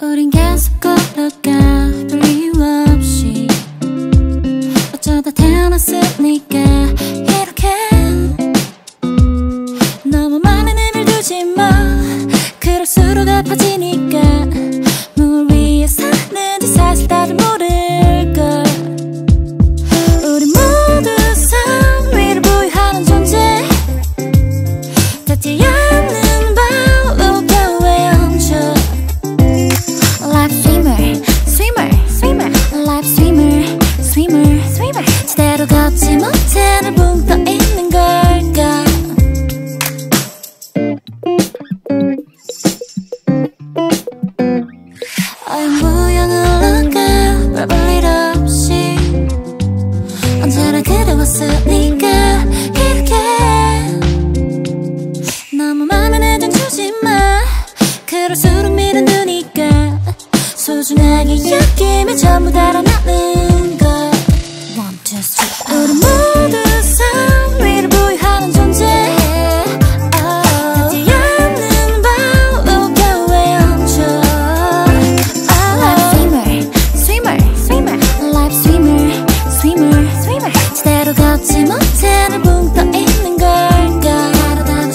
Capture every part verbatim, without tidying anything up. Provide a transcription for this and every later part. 우린 계속 걸어가 별일 없이 어쩌다 태어났으니까 이렇게 너무 많은 의미를 두지 마. 그럴수록 아파지니까 뭘 위해 사는지 사실 다들 모를걸. 우리 모두 상위를 부여하는 존재 닿지 않는 제대로 걷지 못해 늘 붕떠있는 걸까. I'm 무용을 올라가 별일 없이 언제나 그래왔으니까 이렇게 너무 맘에 내정 주지마. 그럴수록 미련 두니까 소중하게 여김에 전부 달아나는 걸. 우리 모두 상위를 부여하는 존재 닿지 않는 바로 겨우에 얹혀. Life swimmer, swimmer, life swimmer, swimmer, swimmer. 제대로 걷지 못해 늘 붕 떠있는 걸까. 따라가고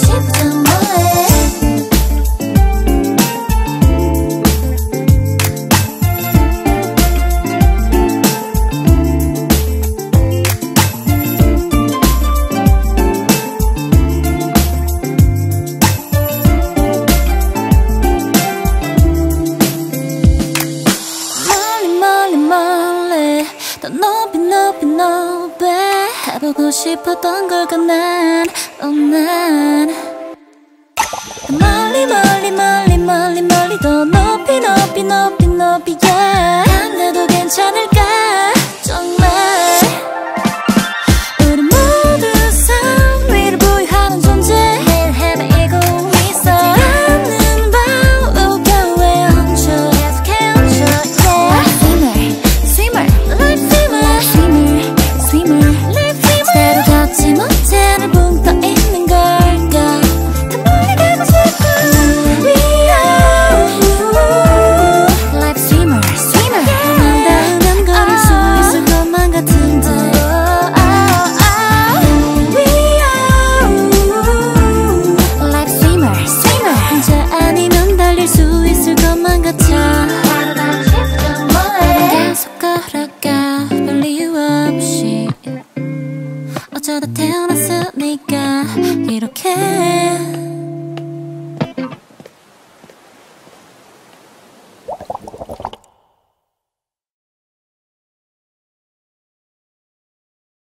싶던 높이 높이 높이 가보고 싶었던 걸까. 난, oh 난 멀리 멀리 멀리 멀리 멀리 더 높이 높이 높이 높이야. 안돼도 괜찮을까 정말. 우리 모두 상위를 부여하는 존재 헬헬에 이고 있어. 닿지 않는 바로 겨우에 얹혀 계속해 얹혀. Life swimmer, swimmer, life 지 못해 늘 붕 떠있는 걸까. 더 멀리 가고 싶어. We are you. Life swimmer, swimmer. 맘다운한 걸을 수 있을 것만 같은데. We are you. Life swimmer, swimmer. 혼자 아니면 달릴 수 있을 것만 같아. 바라가고 싶어 뭐해. 계속 걸어가 별 이유 없이 어쩌다 태어났으니까 이렇게